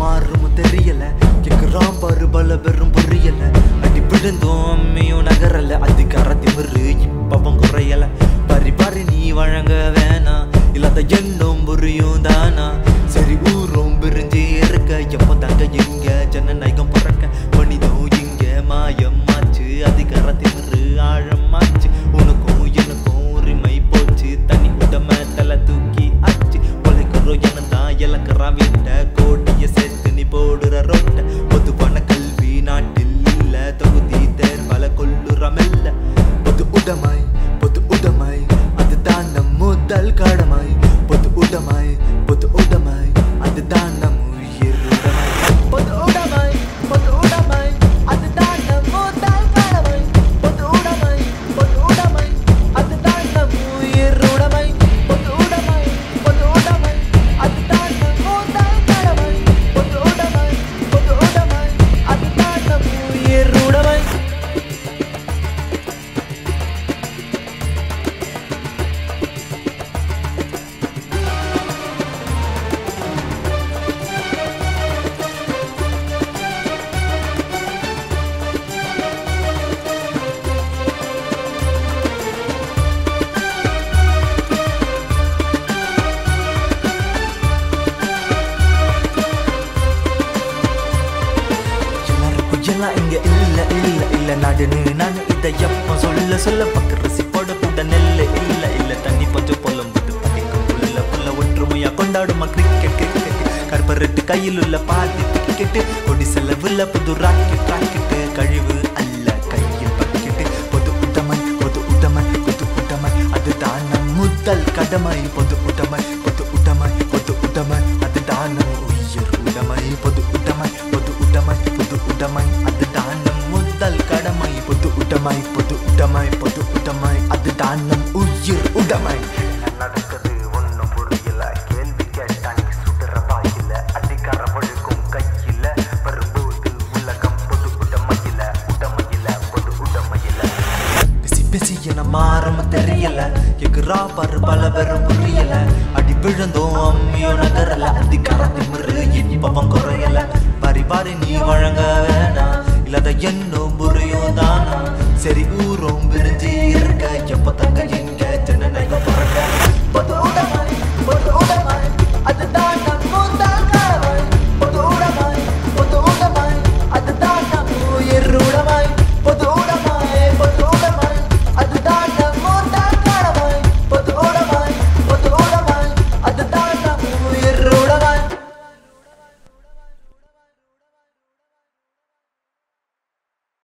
மாறும் தெரியல, கேக்குறான் பாரு பல பெரும் புரியல, அடி விழுந்தோம் அம்மியும் நகரல, அதிகாரத்தி வரு இப்பவும் குறையல, பாரி பாரி நீ வழங்க வேணா, இல்லாத எண்ணும் புரியும் தானா, சரி ஊரும் பிரிஞ்சு இருக்க, எப்போ தாங்க எங்க ஜனநாயகம் பிறக்க, மனிதம் இங்க மாயம் மாச்சு, அதிகாரத்தி வரு ஆழமாச்சு, உனக்கும் எனக்கும் உரிமை போச்சு, தனி உடம தலை தூக்கி ஆச்சு, உழைக்கிறோம் எனந்தா இலக்கறா வீட்ட கோட்டிய சேர்த்து நீ போடுற ரோட்ட, பொதுவான கல்வி நாட்டில் இல்ல, தொகுதி தேர்வல கொள்ளுறமில்ல, பொது உடைமை அதுதான் நம் முதல் கடமை, பொது உடைமை அதுதான் நம் உயிர் உடைமை, பொது உடைமை அதுதான் நம் முதல் கடமை, பொது உடைமை அதுதான் நம் உயிர் உடைமை, பொது உடைமை அதுதான் நம் முதல் கடமை, பொது உடைமை அதுதான் நம் உயிர் உடைமை. இங்க இல்ல இல்ல இல்ல நாடுன்னு நான் இதை எப்போ சொல்ல சொல்ல பக்கரசி போட கூட நெல்ல இல்ல இல்ல தண்ணி பஞ்சம் போலம் போது படிக்கும் புள்ள புள்ள ஒற்றுமையா கொண்டாடுமா கிரிக்கெட் கிரிக்கெட் கற்பரட்டு கையில் உள்ள பாதி கிரிக்கெட்டு கொடி செலவுல புது ராக்கெட் ராக்கெட்டு கழிவு அல்ல கையில் பக்கெட்டு பொது உடைமை அதுதான் நம் முதல் கடமை பொது உடைமை அதுதான் நம் உயிர் உடைமை பொது உடைமை பொது உடைமை அதுதான் நம் உயிர் உடைமை. என்ன நடக்குது ஒன்னும் புரியல, கேள்வி கேட்டா நீ சுடுற வாயில, அதிகாரம் ஒழுக்கும் கையில, வரும்போது உலகம் பொது உடைமையில பொது உடைமையில பேசி பேசி என மாறும் தெரியல, எகுரா பாரு பல பெரும் புரியல, அடி விழுந்தோம் அம்மியோ நகரல, அதிகாரத்தை முறை இப்பவும் குறையல, பாரி பாரி நீ வழங்க வேணா, இல்லாத என்னும் புரியும் தானா, சரி ஊரும் பிரிஞ்சு இருக்க, எப்போ தங்க எங்க